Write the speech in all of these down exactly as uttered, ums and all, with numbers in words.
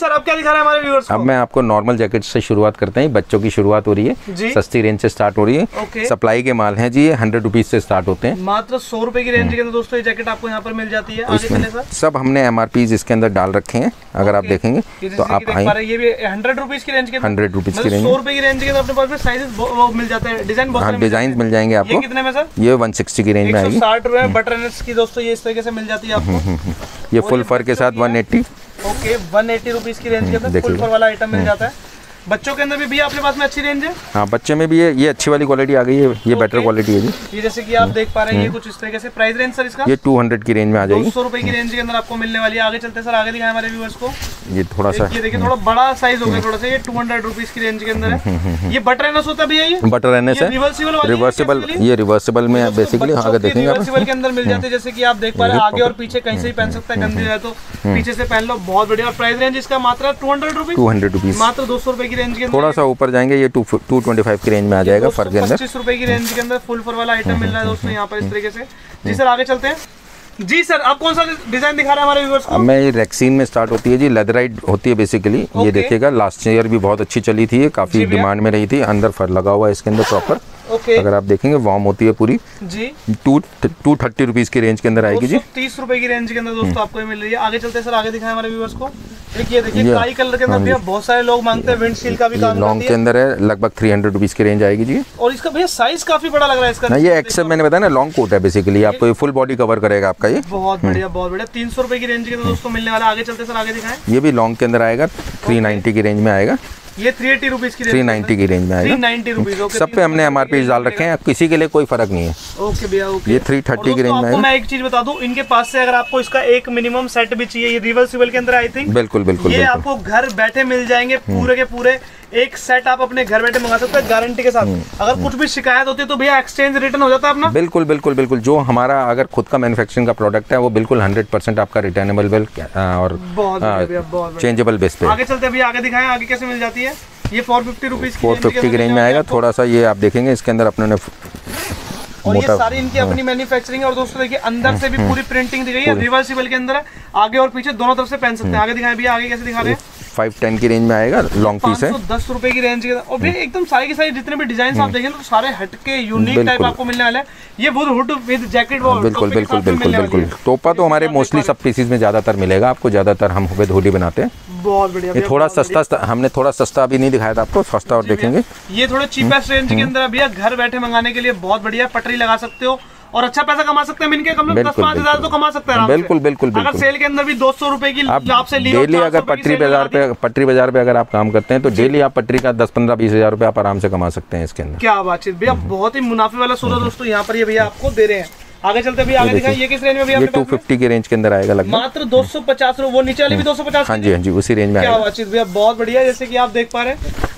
Sir अब क्या दिखा रहे हैं हमारे व्यूअर्स को? अब मैं आपको नॉर्मल जैकेट से शुरुआत करते हैं, बच्चों की शुरुआत हो रही है जी? सस्ती रेंज से स्टार्ट हो रही है, सप्लाई के माल हैं जी, ये हंड्रेड रुपीज से स्टार्ट होते हैं, मात्र सौ रुपए की रेंज के अंदर दोस्तों ये जैकेट आपको यहाँ पर मिल जाती है। इसमें सब हमने एम आर पी इसके अंदर डाल रखे हैं, अगर आप देखेंगे तो आप हंड्रेड रुपीज की रेंज के हंड्रेड रुपीज की रेंज सौ रुपए की रेंज के अंदर अपने पास में साइजेस मिल जाते हैं, डिजाइन बहुत सारे डिजाइन मिल जाएंगे आपको। कितने में सर? ये वन सिक्सटी की रेंज में आएगी, साठ रुपए बटरनट्स की दोस्तों ये इस तरीके से मिल जाती है आपको, ये फुल फर के साथ one eighty. Okay one eighty rupees की रेंज के अंदर फुल फर वाला आइटम मिल जाता है। बच्चों के अंदर भी भैया आपके पास में अच्छी रेंज है? हाँ बच्चे में भी ये ये अच्छी वाली क्वालिटी आ गई है, ये बेटर क्वालिटी है जी, ये जैसे कि आप देख पा रहे हैं ये कुछ इस तरीके से। प्राइस रेंज सर इसका? ये टू हंड्रेड की रेंज में आ जाएगी, दो सौ रुपए की रेंज के अंदर आपको मिलने वाली है। आगे चलते सर, आगे दिखाएं हमारे व्यूअर्स को, ये थोड़ा सा ये देखिए थोड़ा बड़ा साइज हो गया थोड़ा सा, ये टू हंड्रेड रुपीज की रेंज के अंदर है। ये बटर एनस होता है भैया, ये बटर एनस है, रिवर्सिबल, ये रिवर्सिबल में बेसिकली आगे देखेंगे रिवर्सिबल के अंदर मिल जाते हैं, जैसे की आप देख पा रहे हैं आगे और पीछे कहीं से ही पहन सकता है, गंदी है तो पीछे से पहन लो, बहुत बढ़िया। प्राइस रेंज इसका मात्र two hundred rupees two hundred rupees मात्र दो सौ रुपए की रेंज के अंदर। थोड़ा सा ऊपर जाएंगे ये टू टू ट्वेंटी फाइव की रेंज में आ जाएगा फर के अंदर, पच्चीस रुपए की रेंज के अंदर फुल फर वाला आइटम मिल रहा है दोस्तों यहाँ पर इस तरीके से। जी सर आगे चलते हैं। जी सर आप कौन सा डिजाइन दिखा रहे हैं हमारे व्यूअर्स को? अब मैं ये रेक्सीन में स्टार्ट होती है जी, लेदराइट होती है बेसिकली, ये देखिएगा लास्ट ईयर भी बहुत अच्छी चली थी, काफी डिमांड में रही थी, अंदर फर लगा हुआ है इसके अंदर प्रॉपर। Okay. अगर आप देखेंगे वार्म होती है पूरी जी, टू टू थर्टी रुपीज की रेंज के अंदर आएगी जी, तीस रुपए की रेंज के अंदर दोस्तों आपको मिल रही है। आगे चलते हैं सर, आगे दिखाएं हमारे व्यूअर्स को। देखिए देखिए काई कलर के अंदर बहुत सारे लोग मांगते हैं, विंडशील्ड का भी काम करती है, लॉन्ग के अंदर है, लगभग थ्री हंड्रेड रुपीज की रेंज आएगी जी। और इसका भैया साइज काफी बड़ा लग रहा है इसका, ये एक्सेल मैंने बताया ना लॉन्ग कोट है बेसिकली, आपको ये फुल बॉडी कवर करेगा आपका, ये बहुत बढ़िया बहुत बढ़िया। तीन सौ रुपए की रेंज के अंदर दोस्तों मिलने वाला। आगे चलते सर, आगे दिखाएं। ये भी लॉन्ग के अंदर आएगा, थ्री नाइन्टी की रेंज में आएगा, ये थ्री एटी रुपीस की थ्री नाइन्टी की रेंज में आएगा। सब पे हमने एमआरपी डाल रखे हैं, किसी के लिए कोई फर्क नहीं है। ओके भैया ओके, ये थ्री थर्टी की रेंज में आएगा। मैं एक चीज बता दूं, इनके पास से अगर आपको इसका एक मिनिमम सेट भी चाहिए, ये रिवर्सिबल के अंदर आई थिंक बिल्कुल बिल्कुल ये आपको घर बैठे मिल जाएंगे, पूरे के पूरे एक सेट आप अपने घर बैठे मंगा सकते हैं गारंटी के साथ। अगर कुछ भी शिकायत होती है तो भैया एक्सचेंज रिटर्न हो जाता है अपना। बिल्कुल बिल्कुल बिल्कुल, जो हमारा अगर खुद का मैन्युफैक्चरिंग का प्रोडक्ट है वो बिल्कुल हंड्रेड परसेंट आपका रिटर्नेबल और चेंजेबल बेस पे। आगे चलते भैया, आगे दिखाएं आगे कैसे मिल जाती है। ये four fifty rupees four fifty की रेंज में आएगा, थोड़ा सा ये आप देखेंगे इसके अंदर अपने और ये सारी इनकी अपनी मैन्युफैक्चरिंग है। और दोस्तों देखिए अंदर से भी पूरी प्रिंटिंग दी गई है, रिवर्सिबल के अंदर आगे और पीछे दोनों तरफ से पहन सकते हैं। आगे दिखाएं भैया, आगे कैसे दिखा रहे हैं। फाइव टेन की रेंज में आएगा, लॉन्ग पीस है, दस रुपए की रेंज के अंदर। और भैया एकदम सारे के सारे जितने भी डिजाइन आप देखेंगे तो सारे हटके यूनिक टाइप आपको मिलने वाला है। ये वुड हुड विद जैकेट, बिल्कुल बिल्कुल बिल्कुल बिल्कुल। टोपा तो हमारे मोस्टली सब पीसीज में ज्यादातर मिलेगा आपको, ज्यादातर हम विद हुडी बनाते हैं, बहुत बढ़िया। ये थोड़ा सस्ता, हमने थोड़ा सस्ता अभी नहीं दिखाया था आपको, सस्ता और देखेंगे ये थोड़ा चीपेस्ट रेंज के अंदर भैया घर बैठे मंगाने के लिए बहुत बढ़िया, पटरी लगा सकते हो और अच्छा पैसा कमा सकते हैं। इनके कम से कम पाँच हजार तो कमा सकते हैं बिल्कुल बिल्कुल। अगर सेल के अंदर भी दो सौ रुपए की लाभ से ली, डेली अगर पटरी बाजार पे पटरी बाजार पे अगर आप काम करते हैं तो डेली आप पटरी का दस पंद्रह बीस हजार रुपए आप आराम से कमा सकते हैं इसके अंदर। क्या बातचीत भैया, बहुत ही मुनाफे वाला सौदा दोस्तों यहाँ पर ये भैया आपको दे रहे हैं। आगे चलते भी, आगे दिखाएं ये किस रेंज में भी? ये टू फिफ्टी के रेंज के अंदर आएगा लगभग, मात्र दो सौ पचास। वो नीचे वाली भी दो सौ पचास, हाँ जी हाँ जी उसी रेंज में। क्या बातचीत भैया, बहुत बढ़िया। जैसे कि आप देख पा रहे हैं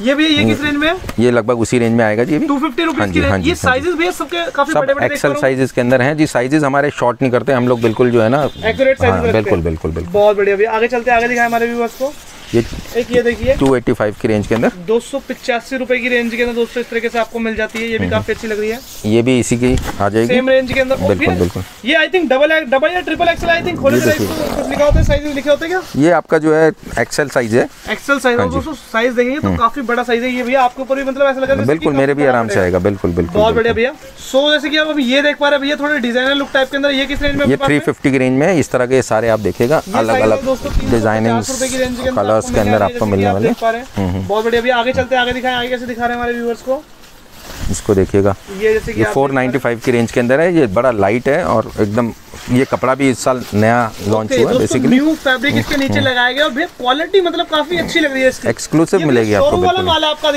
ये भी, ये किस रेंज में? ये लगभग उसी रेंज में आएगा जी, टू फिफ्टी रुपीज की रेंज। ये साइजेस भी सबके काफी बड़े बड़े एक्सेल साइजेस के अंदर हैं जी, साइजेस हमारे शॉर्ट नहीं करते हम लोग, बिल्कुल जो है ना एक्यूरेट साइजेस, बिल्कुल बिल्कुल बिल्कुल। बहुत बढ़िया भैया, आगे चलते आगे दिखाएं हमारे व्यूअर्स को। ये एक ये देखिए टू एटी फाइव की रेंज के अंदर, दो सौ पचासी रुपए की रेंज के अंदर दोस्तों इस तरीके से आपको मिल जाती है। ये भी काफी अच्छी लग रही है, ये भी इसी की आ जाएगी सेम रेंज के अंदर बिल्कुल बिल्कुल। ये आई थिंक डबल डबल या ट्रिपल एक्सेल आई थिंक खोले कुछ लिखा होता है, साइज लिखे होते हैं क्या? ये आपका जो है एक्सेल साइज है, एक्सेल साइज दोस्तों, साइज देखेंगे तो काफी बड़ा साइज है ये भैया। आपके ऊपर भी मतलब ऐसा लग रहा है बिल्कुल, मेरे भी आराम से आएगा बिल्कुल बिल्कुल। बहुत बढ़िया भैया। सो जैसे की आप ये देख पा रहे भैया थोड़े डिजाइनर लुक टाइप के अंदर, ये किस रेंज में? ये थ्री फिफ्टी की रेंज में इस तरह के सारे आप देखेगा, अलग अलग डिजाइनिंग कलर के अंदर आपको मिलने वाले, बहुत बढ़िया भैया। आगे चलते हैं, आगे दिखाएं आगे कैसे दिखा रहे हैं हमारे व्यूअर्स को। इसको देखिएगा, ये जैसे कि फोर नाइन्टी फाइव की रेंज के अंदर है, ये बड़ा लाइट है और एकदम, ये कपड़ा भी इस साल नया लॉन्च हुआ है बेसिकली, न्यू फैब्रिक इसके नीचे लगाया गया और भैया क्वालिटी मतलब काफी अच्छी लग रही है इसकी, एक्सक्लूसिव मिलेगी आपको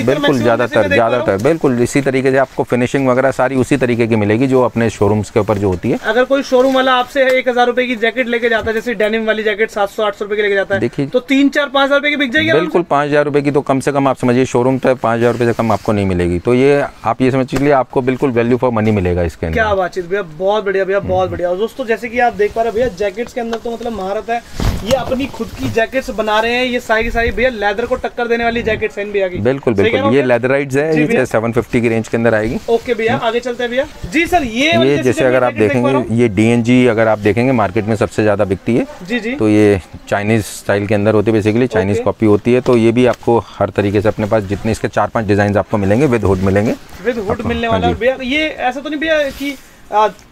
बिल्कुल। ज्यादातर ज्यादातर बिल्कुल इसी तरीके से आपको फिनिशिंग वगैरह सारी उसी तरीके की मिलेगी जो अपने शोरूम्स के ऊपर जो होती है। अगर कोई शोरूम वाला आपसे एक हजार रुपए की जैकेट लेके जाता है, जैसे डेनिम वाली जैकेट सात सौ आठ सौ रुपए की लेके जाता है, देखिए तो तीन चार पाँच हजार रुपए की बिक जाएगी बिल्कुल। पाँच हजार रुपए की तो कम से कम आप समझिए शोरूम पे पाँच हजार रुपए से कम आपको नहीं मिलेगी, तो ये आप आप ये समझ लीजिए आपको बिल्कुल वैल्यू फॉर मनी मिलेगा इसके अंदर। क्या बातचीत भैया, बहुत बढ़िया भैया, बहुत बढ़िया। दोस्तों जैसे कि आप देख पा रहे भैया जैकेट्स के अंदर तो मतलब महारत है, ये अपनी खुद की जैकेट्स बना रहे हैं। ये सारी की सारी भैया लेदर को टक्कर देने वाली जैकेट्स हैं भैया की। बिल्कुल बिल्कुल, ये लेदराइट्स है, ये सात सौ पचास की रेंज के अंदर आएगी। ओके भैया, आगे चलते हैं भैया जी। सर ये ये जैसे अगर आप देखेंगे ये डीएनजी अगर आप देखेंगे मार्केट में सबसे ज्यादा बिकती है जी जी, तो ये चाइनीज स्टाइल के अंदर होती है, बेसिकली चाइनीज कॉपी होती है। तो ये भी आपको हर तरीके से अपने पास जितने इसके चार पांच डिजाइन आपको मिलेंगे विद हुड मिलेंगे, विद हुड मिलने वाला भैया। ये ऐसा तो नहीं भैया की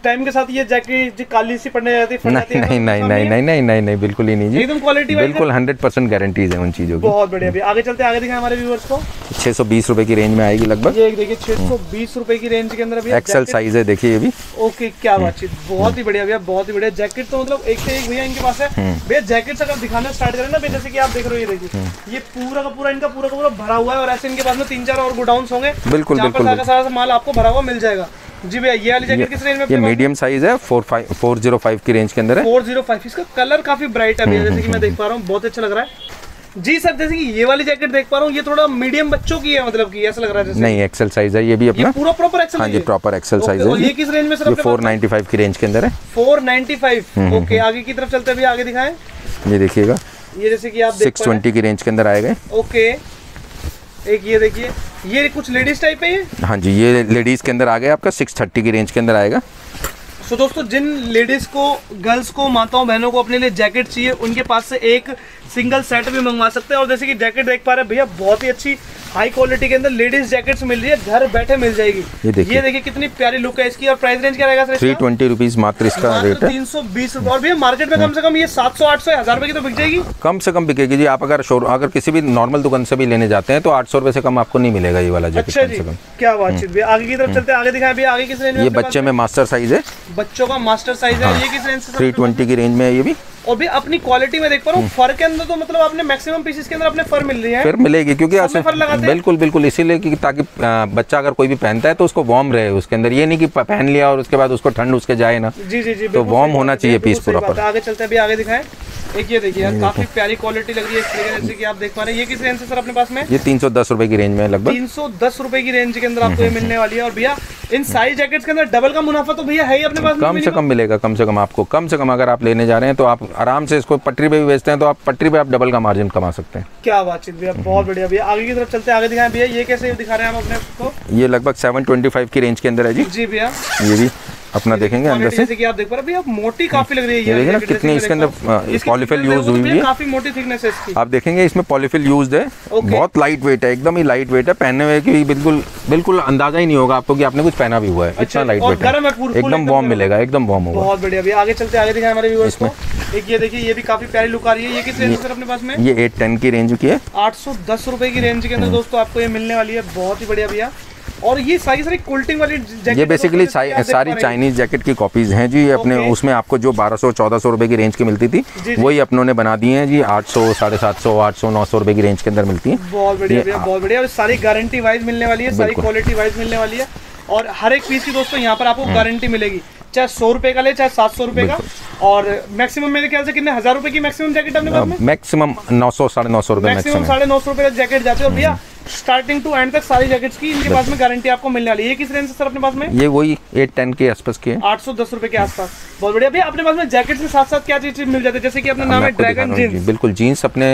टाइम के साथ ये जैकेट काली सी पड़ने जाती है? नहीं नहीं नहीं नहीं नहीं नहीं नहीं नहीं बिल्कुल ही नहीं जी, एकदम क्वालिटी बिल्कुल हंड्रेड परसेंट गारंटीज है उन चीजों की। बहुत बढ़िया, आगे चलते हैं, आगे दिखाएं हमारे व्यूअर्स को। छह सौ बीस रुपए की रेंज में आएगी लगभग, ये देखिए छह सौ बीस रुपए की रेंज के अंदर एक्सेल साइज है, देखिए ये भी। ओके, क्या बातचीत, बहुत ही बढ़िया भैया, बहुत ही बढ़िया जैकेट। तो मतलब एक से एक भैया इनके पास है भैया जैकेट। अगर दिखाना स्टार्ट करें ना भैया, जैसे की आप देख रहे हो ये देखिए ये पूरा का पूरा इनका पूरा का पूरा भरा हुआ है, और ऐसे इनके पास में तीन चार और गोडाउन होंगे। बिल्कुल बिल्कुल, सारा माल आपको भरा हुआ मिल जाएगा जी भैया। ये वाली जैकेट किस रेंज में? ये मीडियम साइज है, फोर ज़ीरो फाइव की रेंज के अंदर है। फोर ज़ीरो फाइव, इसका कलर काफी ब्राइट है भैया, जैसे कि मैं देख पा रहा हूँ, बहुत अच्छा लग रहा है जी। सर जैसे कि ये वाली जैकेट देख पा रहा हूँ, ये थोड़ा मीडियम बच्चों की है, मतलब कि ऐसा लग रहा है जैसे। नहीं, एक्सेल साइज है ये भी अपना, पूरा प्रॉपर एक्सेल। हाँ जी, प्रॉपर एक्सेल साइज है। ये किस रेंज में सर? फोर नाइन्टी फाइव की रेंज के अंदर है। Four ninety five. ओके, आगे की तरफ चलते हैं भैया, आगे दिखाएं। ये देखिएगा, ये जैसे कि आप सिक्स ट्वेंटी की रेंज के अंदर आएगा। ओके, एक ये देखिए, ये कुछ लेडीज टाइप है ये। हाँ जी, ये लेडीज के अंदर आ गए, आपका सिक्स थर्टी की रेंज के अंदर आएगा। तो दोस्तों जिन लेडीज़ को, गर्ल्स को, माताओं बहनों को अपने लिए जैकेट चाहिए, उनके पास से एक सिंगल सेट भी मंगवा सकते हैं। और जैसे कि जैकेट देख पा रहे हैं भैया, बहुत ही अच्छी हाई क्वालिटी के अंदर लेडीज जैकेट्स मिल रही है, घर बैठे मिल जाएगी। ये देखिए कितनी प्यारी लुक है इसकी। और प्राइस रेंज क्या रहेगा सर? थ्री ट्वेंटी रुपीज मात्र इसका रेट है, तीन सौ बीस रुपये। और भैया मार्केट में कम से कम ये सात सौ आठ सौ हजार रुपये की तो बिक जाएगी, कम से कम बिकेगी जी। आप अगर शोरूम, अगर किसी भी नॉर्मल दुकान से भी लेने जाते हैं तो आठ सौ रुपये से कम आपको नहीं मिलेगा ये वाला जैकेट। कम से कम, क्या बातचीत भैया, आगे की तरफ चलते हैं, आगे दिखाएं भैया, आगे किस रेंज में? ये बच्चे में मास्टर साइज है, बच्चों का मास्टर साइज है। हाँ, ये किस रेंज से? थ्री ट्वेंटी की रेंज में है ये भी। और भी अपनी क्वालिटी में देख पा रहा हूँ फर के अंदर, तो मतलब आपने मैक्सिमम पीसेस के अंदर आपने फर मिल रही है, फर मिलेगी क्योंकि ऐसे फर लगाते हैं। बिल्कुल बिल्कुल, इसीलिए कि ताकि बच्चा अगर कोई भी पहनता है तो उसको वार्म रहे उसके अंदर, ये नहीं कि पहन लिया और उसके बाद उसको ठंड उसके जाए ना जी जी जी, तो वार्म होना चाहिए पीस पूरा। आगे चलते हैं, आगे दिखाएं। एक ये देखिए यार, काफी प्यारी क्वालिटी लग रही है इसके, जैसे कि आप देख पा रहे हैं। ये किस रेंज से सर अपने पास में? ये तीन सौ दस रुपए की रेंज में लगभग, तीन सौ दस रुपए की रेंज के अंदर आपको ये मिलने वाली है। और भैया इन सारी जैकेट्स के अंदर डबल का मुनाफा तो भैया है ही अपने पास, कम से कम मिलेगा, कम से कम आपको, कम से कम अगर आप लेने जा रहे हैं तो आप आराम से इसको पटरी पे भी बेचते हैं तो आप पटरी पे आप डबल का मार्जिन कमा सकते हैं। क्या बातचीत भैया, बहुत बढ़िया भैया। आगे की तरफ चलते हैं, आगे दिखाएं भैया, ये कैसे दिखा रहे हैं हम अपने को? ये लगभग सेवन ट्वेंटी फाइव की रेंज के अंदर है जी। जी भैया, ये भी अपना देखेंगे अंदर से, कि आप देख पा रहे हैं मोटी काफी लग रही है ये, देखिए कितनी इसके अंदर पॉलीफिल यूज हुई है, काफी मोटी थिकनेस है इसकी। आप देखेंगे इसमें पॉलीफिल यूज है, बहुत लाइट वेट है, एकदम ही लाइट वेट है, पहने हुए की बिल्कुल बिल्कुल अंदाजा ही नहीं होगा आपको कि आपने कुछ पहना भी हुआ है, इतना लाइट वेट है, एकदम वार्म मिलेगा, एकदम वार्म होगा। बहुत बढ़िया भैया, आगे चलते हैं, आगे दिखाएं हमारे व्यूअर्स को। एक ये देखिए, ये भी काफी प्यारी लुक आ रही है। ये किस रेंज सर अपने पास में? ये एट टेन की रेंज की है, आठ सौ दस रुपए की रेंज के अंदर दोस्तों आपको ये मिलने वाली है। बहुत ही बढ़िया भैया। और ये सारी सारी कोल्टिंग वाली जैकेट, ये बेसिकली तो सारी, सारी चाइनीज जैकेट की कॉपीज हैं जी अपने। उसमें आपको जो बारह सौ चौदह सौ रुपए की रेंज की मिलती थी वही अपनों ने बना दी है जी, आठ सौ साढ़े सात सौ आठ सौ नौ सौ रुपए की रेंज के अंदर मिलती है। बहुत बढ़िया, बहुत बढ़िया। और सारी गारंटी वाइज मिलने वाली है, सारी क्वालिटी वाइज मिलने वाली है। और हर एक पीस की दोस्तों यहाँ पर आपको गारंटी मिलेगी, चाहे सौ रुपए का ले, चाहे सात सौ रुपए का। और मैक्सिमम मेरे ख्याल से कितने हजार रुपए की मैक्सिमम जैकेट आपने पास में? मैक्सिमम नौ सौ साढ़े नौ सौ रुपए, मैक्सिमम साढ़े नौ सौ रुपए का जैकेट जाती है। और भैया स्टार्टिंग टू एंड तक सारी जैकेट्स की इनके पास में गारंटी आपको मिलने वाली है। किस रेंज से सर अपने पास में? ये वही आठ सौ दस के आसपास की है, आठ सौ दस रुपए के आसपास। बहुत बढ़िया भैया, अपने पास में जैकेट्स के साथ साथ क्या चीज मिल जाती है? जैसे कि अपना नाम है ड्रैगन जींस। बिल्कुल, जीन्स अपने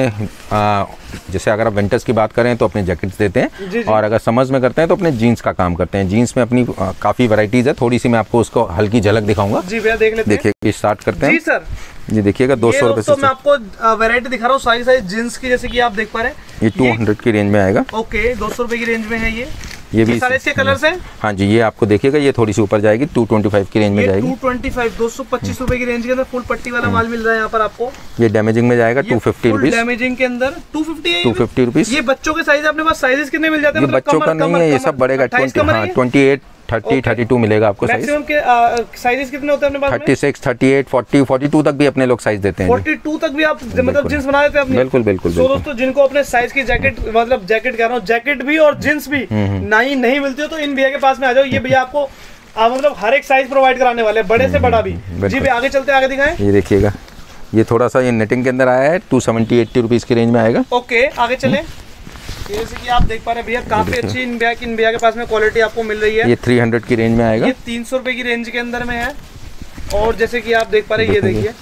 आ, जैसे अगर आप विंटर्स की बात करें तो अपने जैकेट्स देते हैं जी जी। और अगर समर्स में करते हैं तो अपने जीन्स का काम करते हैं। जीन्स में अपनी आ, काफी वैरायटीज है, थोड़ी सी मैं आपको उसको हल्की झलक दिखाऊंगा जी भैया। देख लेते हैं, देखिए स्टार्ट करते हैं जी सर। ये देखिएगा दो सौ रुपए से मैं आपको वैरायटी दिखा रहा हूँ, सारी सारी जीन्स की, जैसे कि आप देख पा रहे हैं। ये टू हंड्रेड की रेंज में आएगा। ओके, दो सौ रुपए की रेंज में है ये। ये भी सारे इसके कलर्स हैं। हाँ जी, ये आपको देखिएगा ये थोड़ी सी ऊपर जाएगी, टू ट्वेंटी फाइव की रेंज में जाएगी। टू ट्वेंटी फाइव, दो सौ पच्चीस रुपए की रेंज के अंदर फुल पट्टी वाला माल मिल रहा है यहाँ पर आपको। ये डैमेजिंग में जाएगा टू फिफ्टी रुपीस, डैमेजिंग के अंदर टू फिफ्टी है, टू फिफ्टी रुपीस। ये बच्चों के साइज अपने पास साइजेस कितने मिल जाते हैं? बच्चों का नहीं है ये सब, बढ़ेगा twenty eight thirty thirty two मिलेगा आपको। मैक्सिमम के साइजेस कितने होते हैं अपने पास? Thirty six, thirty eight, forty, forty two तक भी अपने लोग साइज देते हैं। फोर्टी टू तक भी आप मतलब जींस बना देते हैं अपने? बिल्कुल बिल्कुल। तो दोस्तों जिनको अपने साइज की जैकेट, मतलब जैकेट कह रहा हूँ, जैकेट भी और जींस भी नहीं नहीं मिलती हो तो इन भैया के पास में आ जाओ। ये भैया आपको आप मतलब हर एक साइज प्रोवाइड कराने वाले, बड़े से बड़ा भी जी भैया। आगे चलते हैं, आगे दिखाएं। ये देखिएगा ये थोड़ा सा ये नेटिंग के अंदर आया है, टू सेवेंटी एट्टी रुपीज की रेंज में आएगा। ओके, आगे चले। जैसे कि आप देख पा रहे भैया काफी अच्छी इन बैग इन भैया के पास में क्वालिटी आपको मिल रही है। ये तीन सौ की रेंज में आएगा, ये तीन सौ रुपए की रेंज के अंदर में है। और जैसे कि आप देख पा रहे ये देखिए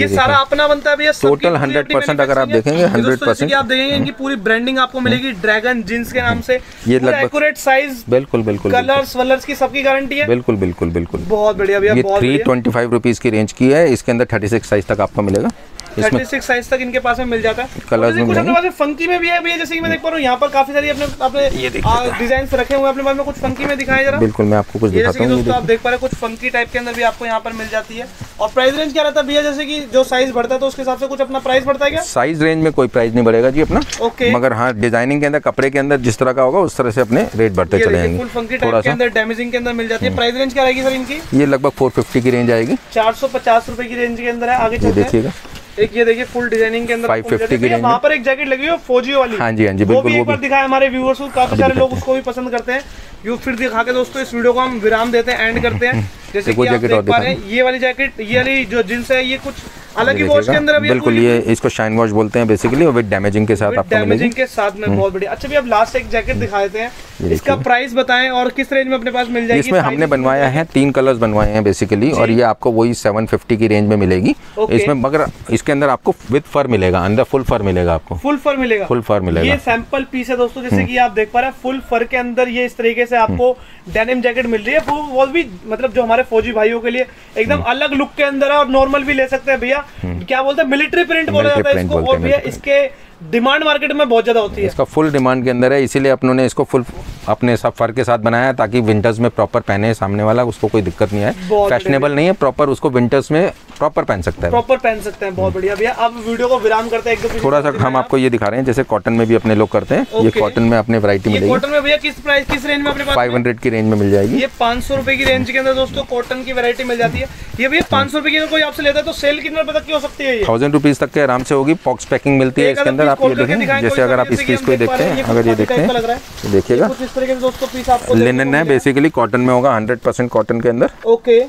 ये सारा अपना बनता है भैया, टोटल हंड्रेड परसेंट। अगर आप देखेंगे हंड्रेड परसेंट आप देखेंगे इनकी पूरी ब्रांडिंग आपको मिलेगी ड्रैगन जींस के नाम से। ये एक्यूरेट साइज, बिल्कुल बिल्कुल कलर्स वलर्स की सबकी गारंटी है, बिल्कुल बिल्कुल बिल्कुल बहुत बढ़िया भैया। ये थ्री ट्वेंटी फाइव रुपीज की रेंज की है, इसके अंदर थर्टी सिक्स साइज तक आपको मिलेगा, थर्टी सिक्स साइज तक इनके पास में मिल जाता है। कलर्स में कुछ अपने पास फंकी में भी है भैया, जैसे कि मैं देख पा रहा हूँ यहाँ पर काफी सारी अपने अपने डिजाइन रखे हुए अपने पास में। कुछ फंकी में दिखाया जरा, बिल्कुल मैं आपको कुछ दिखाता हूँ दोस्तों। आप देख पा रहे कुछ फंकी टाइप के अंदर भी आपको यहाँ पर मिल जाती है। और प्राइस रेंज क्या रहता है भैया, जैसे कि जो साइज बढ़ता है तो उसके हिसाब से कुछ अपना प्राइस बढ़ता है क्या? साइज रेंज में कोई प्राइस नहीं बढ़ेगा जी अपना, ओके। मगर हाँ डिजाइनिंग के अंदर कपड़े के अंदर जिस तरह का होगा उस तरह से अपने रेट बढ़ते चले जाएंगे। फुल फंकी टाइप के अंदर डैमेजिंग के अंदर मिल जाती है। प्राइस रेंज क्या रहेगी सर इनकी? ये लगभग फोर फिफ्टी की रेंज आएगी, चार सौ पचास रुपए की रेंज के अंदर है। आगे देखिएगा एक ये देखिए फुल डिजाइनिंग के अंदर पाँच सौ पचास की रेंज। वहाँ पर एक जैकेट लगी हुई है फौजी वाली, हाँ जी हाँ जी बिल्कुल, वो भी एक बार दिखाया हमारे व्यूअर्स को, काफी सारे लोग उसको भी पसंद करते हैं। यू फिर दिखा के दोस्तों इस वीडियो को हम विराम देते हैं, एंड करते हैं। जैसे कि आप देख पा रहे हैं ये वाली जैकेट ये वाली जो जींस है ये कुछ अलग ही वॉश के अंदर अभी बिल्कुल, ये इसको शाइन वॉश बोलते हैं बेसिकली, और विद डैमेजिंग के साथ आपको डैमेजिंग के साथ में बहुत बढ़िया। अच्छा भी अब लास्ट एक जैकेट दिखा देते हैं, इसका प्राइस बताएं और किस रेंज में अपने पास मिल जाएगी? इसमें हमने बनवाया है तीन कलर्स बनवाए हैं बेसिकली, और ये आपको वही सेवन फिफ्टी की रेंज में मिलेगी इसमें। मगर इसके अंदर आपको विद फर मिलेगा, अंदर फुल फर मिलेगा, आपको फुल फर मिलेगा, फुल फर मिलेगा। ये सैंपल पीस है दोस्तों, जैसे की आप देख पा रहे हैं फुल फर के अंदर ये इस तरीके से आपको डेनिम जैकेट मिल रही है। वो भी मतलब जो हमारे फौजी भाइयों के लिए एकदम अलग लुक के अंदर है, और नॉर्मल भी ले सकते हैं भैया, क्या बोलते हैं मिलिट्री प्रिंट बोला जाता है इसको। और भैया इसके डिमांड मार्केट में बहुत ज्यादा होती है, इसका फुल डिमांड के अंदर है, इसीलिए अपनों ने इसको फुल अपने सब फर के साथ बनाया, ताकि विंटर्स में प्रॉपर पहने सामने वाला, उसको कोई दिक्कत नहीं है। फैशनेबल नहीं है, प्रॉपर उसको विंटर्स में प्रॉपर पहन सकता है, प्रॉपर पहन सकते हैं। बहुत बढ़िया भैया, अब वीडियो को विराम करते हैं एकदम। थोड़ा सा हम आपको ये दिखा रहे हैं जैसे कॉटन में भी अपने लोग करते हैं, ये कॉटन में अपने वैरायटी मिलेगी। कॉटन में भैया किस प्राइस किस रेंज में अपने पास? फाइव हंड्रेड की रेंज में मिल जाएगी। ये पाँच सौ रुपए की रेंज के अंदर दोस्तों कॉटन की वैरायटी मिल जाती है। ये भैया पाँच सौ रुपए की कोई आपसे लेता है तो सेल कितने रुपए तक की हो सकती है? थाउजेंड रुपीज तक के आराम से होगी। पॉक्स पैकिंग मिलती है इसके अंदर, आप ये देखें। जैसे अगर आप इस पीस को देखते हैं, अगर ये देखते हैं तो देखिएगा कुछ इस तरीके से दोस्तों पीस आपको लिनन है बेसिकली, कॉटन में होगा, हंड्रेड परसेंट कॉटन के अंदर, ओके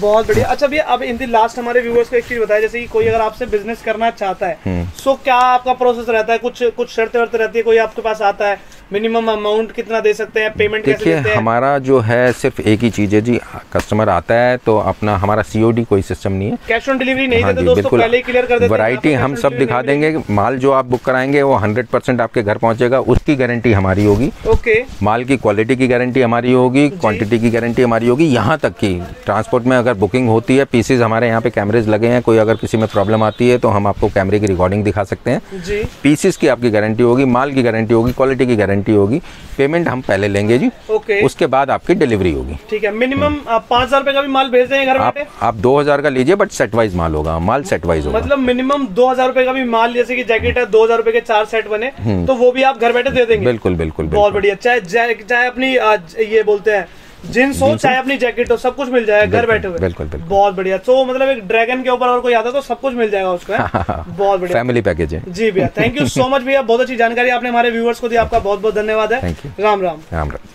बहुत बढ़िया। अच्छा भैया अब इन दी लास्ट हमारे व्यूअर्स को एक चीज बताया, जैसे कि कोई अगर आपसे बिजनेस करना चाहता है सो क्या आपका प्रोसेस रहता है? कुछ कुछ शर्तें वर्तें रहती है? कोई आपके पास आता है मिनिमम अमाउंट कितना दे सकते हैं, पेमेंट कैसे देते हैं? हमारा जो है सिर्फ एक ही चीज है जी, कस्टमर आता है तो अपना हमारा सीओडी कोई सिस्टम नहीं है, कैश ऑन डिलीवरी नहीं देते दोस्तों, पहले ही क्लियर कर देते हैं। वैरायटी हम सब दिखा देंगे, माल जो आप बुक कराएंगे वो हंड्रेड परसेंट आपके घर पहुंचेगा, उसकी गारंटी हमारी होगी, ओके। माल की क्वालिटी की गारंटी हमारी होगी, क्वांटिटी की गारंटी हमारी होगी, यहाँ तक की ट्रांसपोर्ट में अगर बुकिंग होती है, पीसेज हमारे यहाँ पे कैमरेज लगे हैं, कोई अगर किसी में प्रॉब्लम आती है तो हम आपको कैमरे की रिकॉर्डिंग दिखा सकते हैं जी। पीसेज की आपकी गारंटी होगी, माल की गारंटी होगी, क्वालिटी की गारंटी होगी, पेमेंट हम पहले लेंगे जी, ओके, उसके बाद आपकी डिलीवरी होगी, ठीक है। मिनिमम पाँच हजार रुपए का भी माल भेज देंगे घर पे, आप दो हजार का लीजिए, बट सेट वाइज माल होगा, माल सेट वाइज होगा, मतलब मिनिमम दो हजार रुपए का भी माल, जैसे की जैकेट है दो हजार रुपए के चार सेट बने तो वो भी आप घर बैठे दे देंगे, बिल्कुल बिल्कुल बहुत बढ़िया। चाहे चाहे अपनी ये बोलते हैं जींस हो, चाहे अपनी जैकेट हो, सब कुछ मिल जाएगा घर बैठे हुए, बिल्कुल बहुत बढ़िया। तो मतलब एक ड्रैगन के ऊपर और कोई आता तो सब कुछ मिल जाएगा उसका, बहुत बढ़िया फैमिली पैकेज है जी भैया। थैंक यू सो मच भैया, बहुत अच्छी जानकारी आपने हमारे व्यूअर्स को दी, आपका बहुत बहुत धन्यवाद है। राम राम राम राम।